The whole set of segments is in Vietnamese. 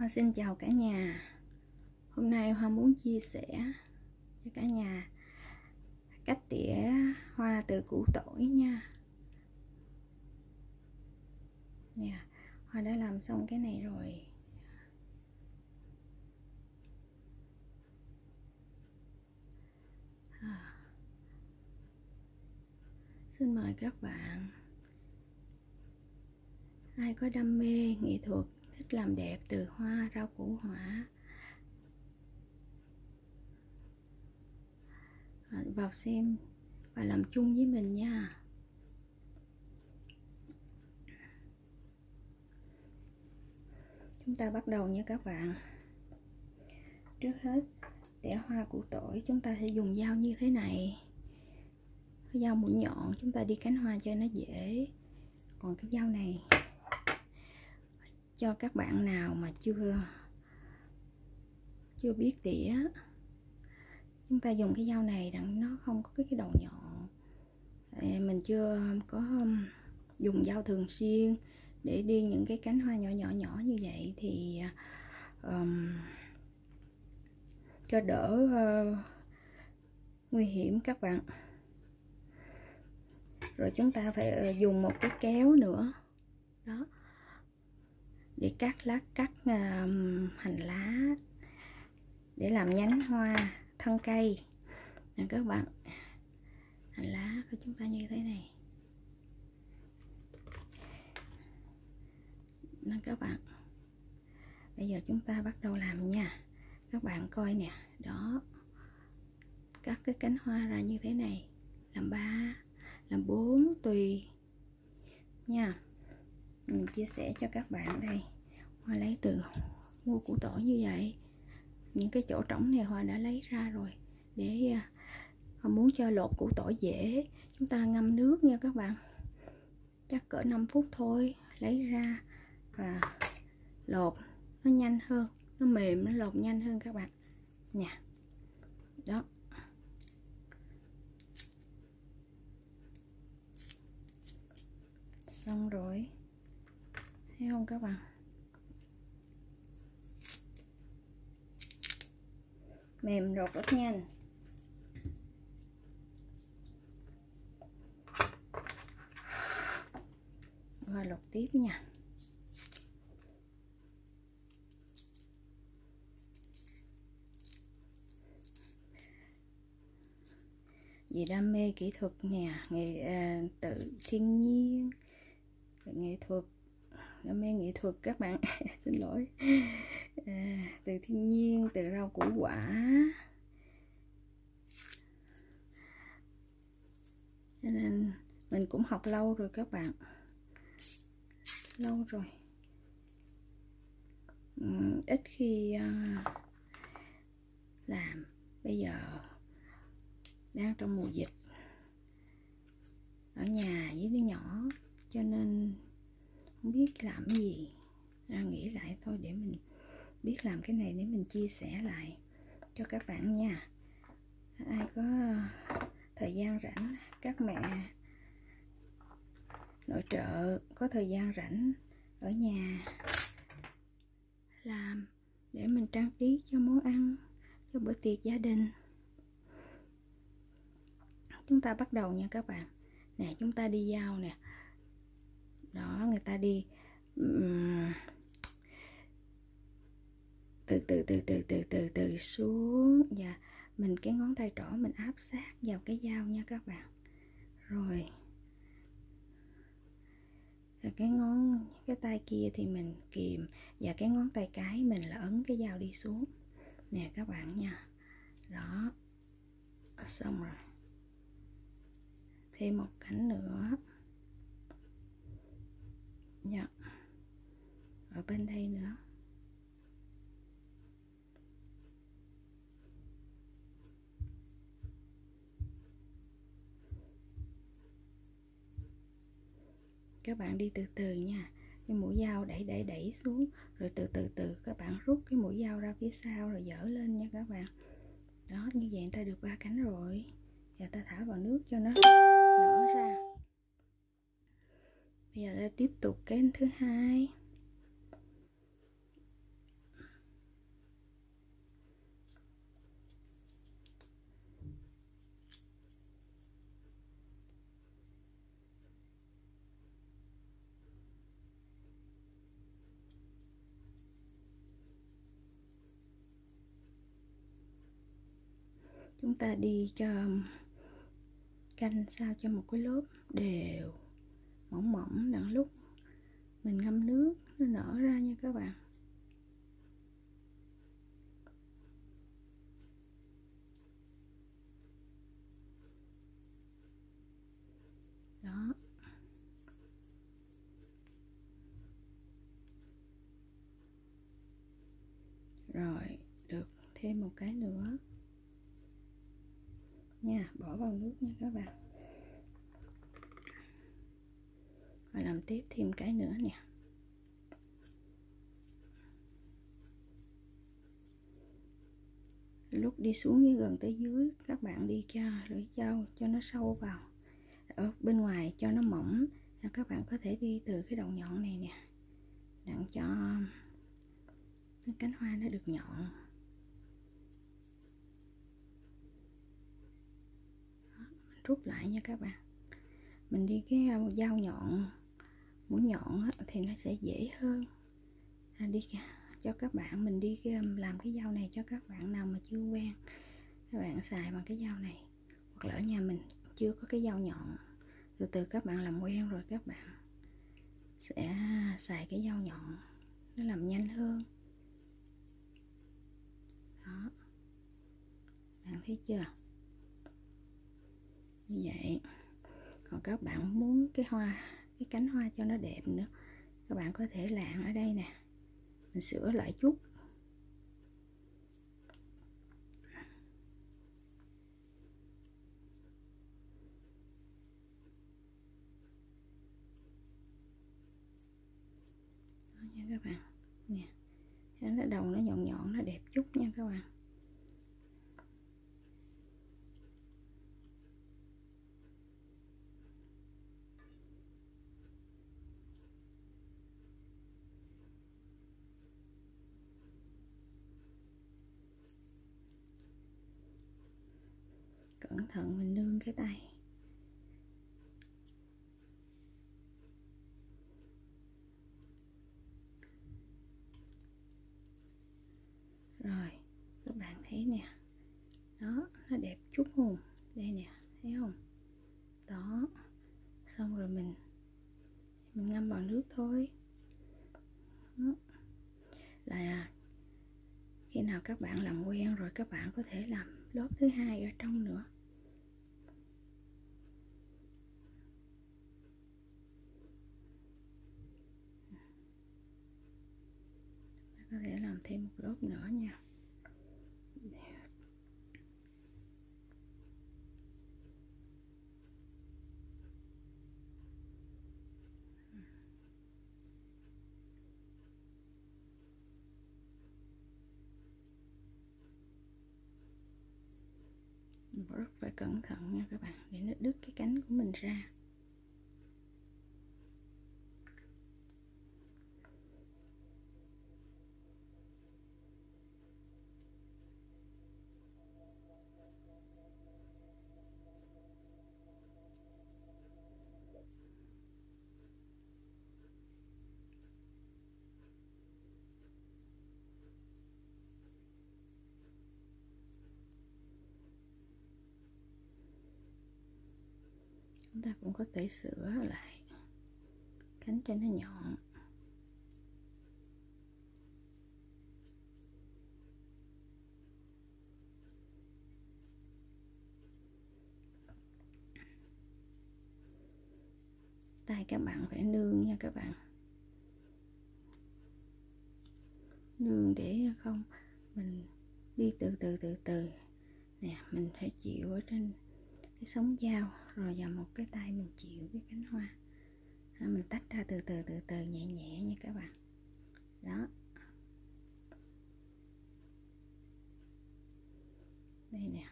Hoa xin chào cả nhà. Hôm nay Hoa muốn chia sẻ cho cả nhà cách tỉa hoa từ củ tỏi nha. Nè, Hoa đã làm xong cái này rồi. Xin mời các bạn, ai có đam mê nghệ thuật, thích làm đẹp từ hoa rau củ quả, vào xem và làm chung với mình nha. Chúng ta bắt đầu nha các bạn. Trước hết, tỉa hoa củ tỏi chúng ta sẽ dùng dao như thế này. Cái dao mũi nhọn chúng ta đi cánh hoa cho nó dễ. Còn cái dao này, cho các bạn nào mà chưa biết tỉa, chúng ta dùng cái dao này đặng nó không có cái đầu nhọn. Mình chưa có dùng dao thường xuyên để đi những cái cánh hoa nhỏ như vậy thì cho đỡ nguy hiểm các bạn. Rồi chúng ta phải dùng một cái kéo nữa đó để cắt hành lá để làm nhánh hoa, thân cây. Nè các bạn, hành lá của chúng ta như thế này nè các bạn. Bây giờ chúng ta bắt đầu làm nha các bạn. Coi nè đó, cắt cái cánh hoa ra như thế này, làm 3 làm 4 tùy nha. Mình chia sẻ cho các bạn đây, Hoa lấy từ mua củ tỏi như vậy. Những cái chỗ trống này Hoa đã lấy ra rồi, để Hoa muốn cho lột củ tỏi dễ. Chúng ta ngâm nước nha các bạn, chắc cỡ 5 phút thôi, lấy ra và lột nó nhanh hơn, nó mềm, nó lột nhanh hơn các bạn nè. Đó, xong rồi, thấy không các bạn? Mềm, rột rất nhanh. Và lột tiếp nha. Vì đam mê kỹ thuật nè, tự thiên nhiên, nghệ thuật, đam mê nghệ thuật các bạn. Xin lỗi. Từ thiên nhiên, từ rau củ quả, cho nên mình cũng học lâu rồi các bạn, lâu rồi. Ít khi làm. Bây giờ đang trong mùa dịch, ở nhà với đứa nhỏ cho nên không biết làm gì, nghĩ lại thôi để mình biết làm cái này để mình chia sẻ lại cho các bạn nha. Ai có thời gian rảnh, các mẹ nội trợ có thời gian rảnh ở nhà làm để mình trang trí cho món ăn, cho bữa tiệc gia đình. Chúng ta bắt đầu nha các bạn. Nè, chúng ta đi dao nè. Đó, người ta đi từ từ xuống, và mình cái ngón tay trỏ mình áp sát vào cái dao nha các bạn. Rồi cái ngón, cái tay kia thì mình kìm, và cái ngón tay cái mình là ấn cái dao đi xuống nè các bạn nha. Đó, xong rồi. Thêm một cánh nữa nha, ở bên đây nữa. Các bạn đi từ từ nha, cái mũi dao đẩy xuống, rồi từ từ các bạn rút cái mũi dao ra phía sau rồi dở lên nha các bạn. Đó, như vậy ta được 3 cánh rồi. Giờ ta thả vào nước cho nó nở ra. Bây giờ ta tiếp tục cái thứ hai. Chúng ta đi cho canh sao cho một cái lớp đều, mỏng mỏng, đặng lúc mình ngâm nước nó nở ra nha các bạn. Đó. Rồi, được thêm một cái nữa nha, bỏ vào nước nha các bạn. Và làm tiếp thêm cái nữa nè. Lúc đi xuống như gần tới dưới, các bạn đi cho lưỡi dao cho nó sâu vào. Ở bên ngoài cho nó mỏng, các bạn có thể đi từ cái đầu nhọn này nè, đặng cho cánh hoa nó được nhọn. Đó, rút lại nha các bạn. Mình đi cái dao nhọn, mũi nhọn thì nó sẽ dễ hơn. Đi cho các bạn, mình đi làm cái dao này cho các bạn nào mà chưa quen, các bạn xài bằng cái dao này, hoặc là ở nhà mình chưa có cái dao nhọn, từ từ các bạn làm quen rồi các bạn sẽ xài cái dao nhọn, nó làm nhanh hơn. Đó, bạn thấy chưa? Như vậy. Còn các bạn muốn cái hoa, cái cánh hoa cho nó đẹp nữa, các bạn có thể lạng ở đây nè, mình sửa lại chút. Đó nha các bạn nè, nó đầu nó nhọn nhọn, nó đẹp chút nha các bạn. Cẩn thận mình nương cái tay. Rồi, các bạn thấy nè. Đó, nó đẹp chút không? Đây nè, thấy không? Đó. Xong rồi mình ngâm vào nước thôi. Đó. Là khi nào các bạn làm quen rồi các bạn có thể làm lớp thứ hai ở trong nữa. Có thể làm thêm một lớp nữa nha. Rất phải cẩn thận nha các bạn, để nó đứt cái cánh của mình ra. Chúng ta cũng có thể sửa lại cánh cho nó nhọn. Tay các bạn phải nương nha các bạn, nương để không mình đi từ từ nè, mình phải chịu ở trên cái sống dao, rồi vào một cái tay mình chịu cái cánh hoa. Mình tách ra từ từ nhẹ nhẹ nha các bạn. Đó, đây nè,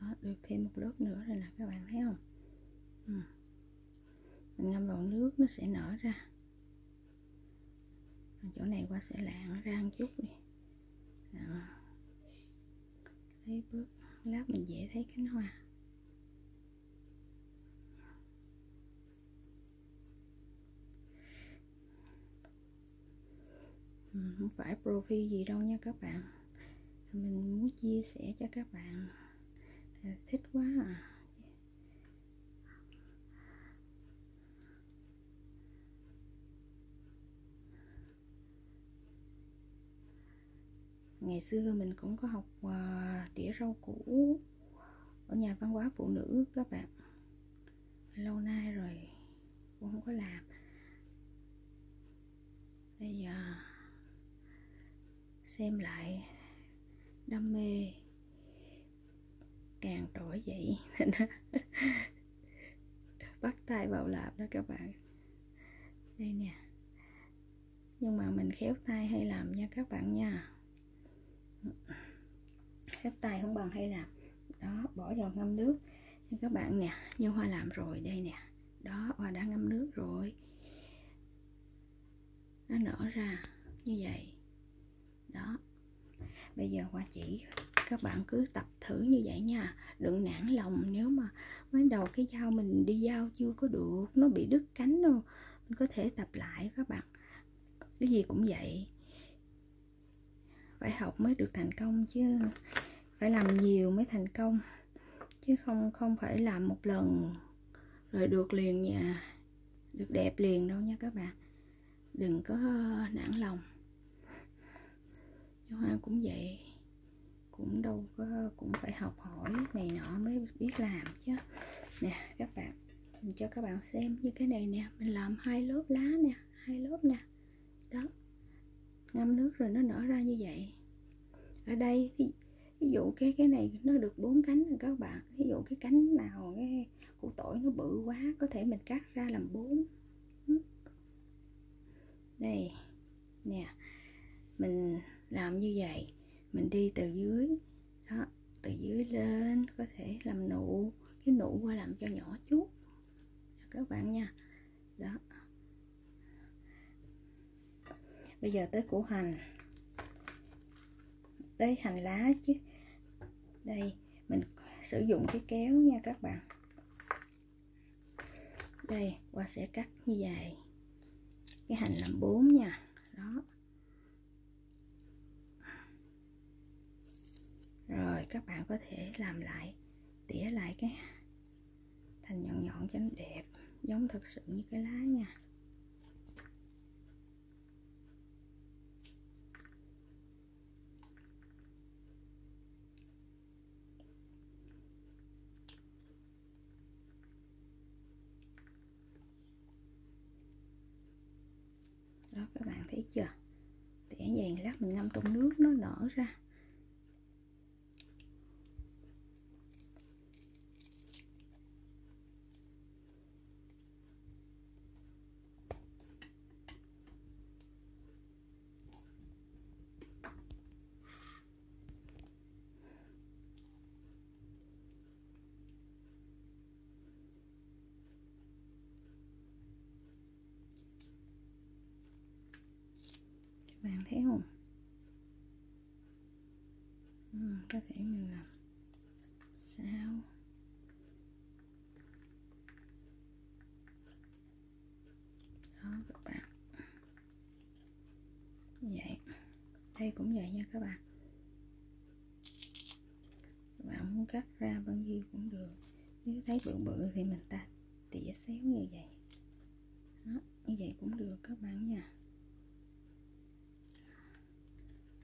đó, được thêm một lớp nữa rồi nè, các bạn thấy không? Mình ngâm vào nước nó sẽ nở ra. Chỗ này qua sẽ lạng ra một chút đi. Đó, thấy bước lát mình dễ thấy cánh hoa. Không phải profit gì đâu nha các bạn. Mình muốn chia sẻ cho các bạn. Thích quá à. Ngày xưa mình cũng có học tỉa rau củ ở nhà văn hóa phụ nữ các bạn. Lâu nay rồi cũng không có làm. Bây giờ xem lại đam mê càng trỗi dậy bắt tay vào làm đó các bạn. Đây nè. Nhưng mà mình khéo tay hay làm nha các bạn nha. Khéo tay không bằng hay làm. Đó, bỏ vào ngâm nước. Nhưng các bạn nè, như Hoa làm rồi đây nè. Đó, Hoa đã ngâm nước rồi. Nó nở ra như vậy. Đó. Bây giờ Hoa chỉ các bạn cứ tập thử như vậy nha. Đừng nản lòng, nếu mà mới đầu cái dao mình đi dao chưa có được, nó bị đứt cánh đâu. Mình có thể tập lại các bạn. Cái gì cũng vậy. Phải học mới được thành công chứ. Phải làm nhiều mới thành công. Chứ không phải làm một lần rồi được liền nha. Được đẹp liền đâu nha các bạn. Đừng có nản lòng. Hoa cũng vậy, cũng đâu có, cũng phải học hỏi này nọ mới biết làm chứ. Nè các bạn, mình cho các bạn xem như cái này nè, mình làm 2 lớp lá nè, 2 lớp nè. Đó, ngâm nước rồi nó nở ra như vậy. Ở đây thì ví dụ cái này nó được 4 cánh rồi các bạn. Ví dụ cái cánh nào cái củ tỏi nó bự quá, có thể mình cắt ra làm 4. Đây nè, mình làm như vậy, mình đi từ dưới đó, từ dưới lên, có thể làm nụ, cái nụ qua làm cho nhỏ chút các bạn nha. Đó, bây giờ tới củ hành, tới hành lá chứ. Đây mình sử dụng cái kéo nha các bạn. Đây Hoa sẽ cắt như vậy, cái hành làm 4 nha. Đó. Rồi các bạn có thể làm lại, tỉa lại cái thành nhọn nhọn cho nó đẹp, giống thật sự như cái lá nha. Đó các bạn thấy chưa? Tỉa vàng lát mình ngâm trong nước nó nở ra. Bạn thấy không? Có thể mình làm sao đó các bạn, vậy đây cũng vậy nha các bạn. Các bạn muốn cắt ra bao nhiêu cũng được, nếu thấy bự bự thì mình ta tỉa xéo như vậy. Đó, như vậy cũng được các bạn nha.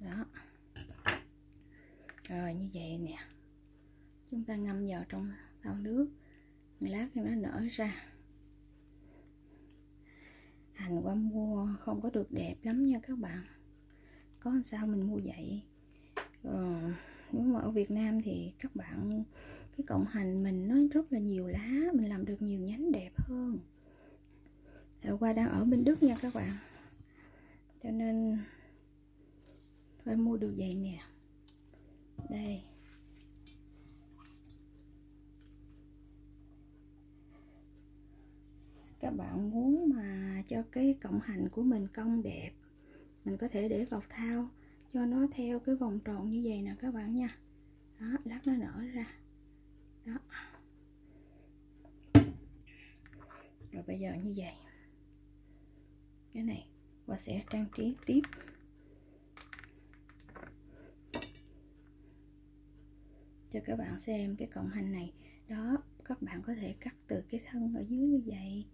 Đó. Rồi như vậy nè, chúng ta ngâm vào trong thau nước, lát cho nó nở ra. Hành qua mua không có được đẹp lắm nha các bạn. Có làm sao mình mua vậy. Nếu mà ở Việt Nam thì các bạn, cái cọng hành mình nó rất là nhiều lá, mình làm được nhiều nhánh đẹp hơn. Hôm qua đang ở bên Đức nha các bạn, cho nên phải mua được vậy nè. Đây các bạn muốn mà cho cái cọng hành của mình cong đẹp, mình có thể để vào thau cho nó theo cái vòng tròn như vậy nè các bạn nha. Đó, lát nó nở ra. Đó, rồi bây giờ như vậy, cái này Hoa sẽ trang trí tiếp. cho các bạn xem cái cọng hành này. Đó, các bạn có thể cắt từ cái thân ở dưới như vậy,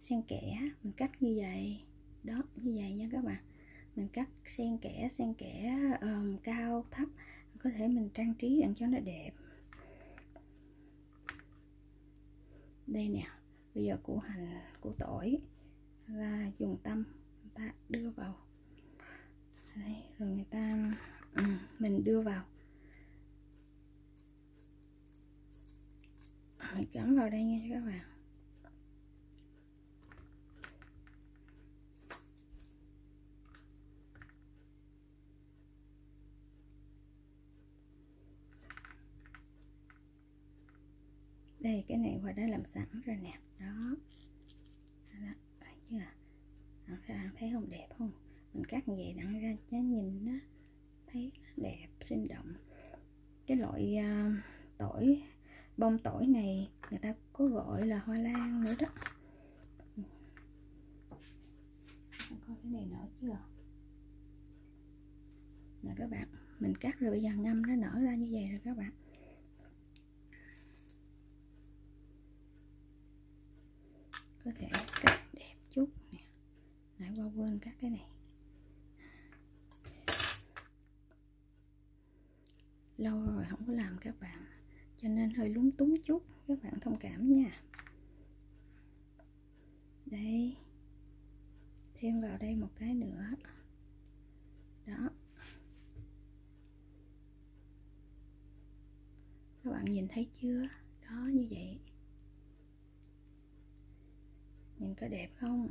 xen kẽ, mình cắt như vậy. Đó, như vậy nha các bạn. Mình cắt xen kẽ cao, thấp, có thể mình trang trí để cho nó đẹp. Đây nè, bây giờ củ hành, củ tỏi là dùng tâm người ta đưa vào. Đấy, rồi người ta mình đưa vào, mình cắm vào đây nha các bạn. Đây, cái này Hoa đã làm sẵn rồi nè. Đó, phải chưa? Bạn thấy không, đẹp không? Mình cắt như vậy đặng ra cho nhìn nó thấy đẹp, sinh động. Cái loại tỏi, bông tỏi này người ta có gọi là hoa lan nữa đó. Coi cái này nở chưa? Nè các bạn, mình cắt rồi bây giờ ngâm nó nở ra như vậy rồi các bạn. Có thể cắt đẹp chút nè. Nãy Hoa quên cắt cái này. Lâu rồi không có làm các bạn, cho nên hơi lúng túng chút, các bạn thông cảm nha. Đây, thêm vào đây một cái nữa. Đó, các bạn nhìn thấy chưa? Đó, như vậy nhìn có đẹp không?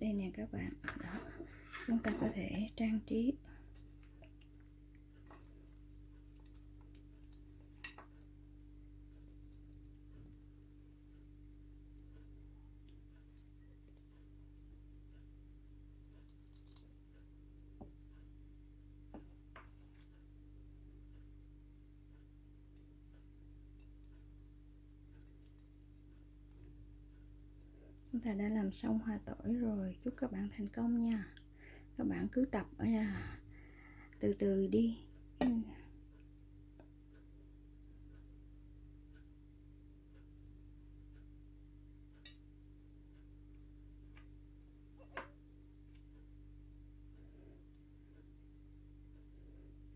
Đây nè các bạn. Đó, chúng ta có thể trang trí. Chúng ta đã làm xong hoa tỏi rồi. Chúc các bạn thành công nha. Các bạn cứ tập ở nhà từ từ đi.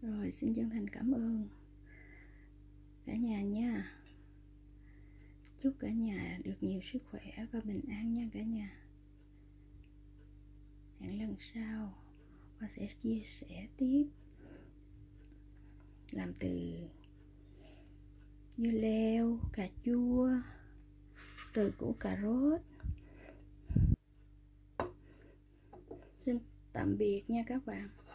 Rồi, xin chân thành cảm ơn cả nhà nha. Chúc cả nhà được nhiều sức khỏe và bình an nha cả nhà. Hẹn lần sau Hoa sẽ chia sẻ tiếp, làm từ dưa leo, cà chua, từ củ cà rốt. Xin tạm biệt nha các bạn.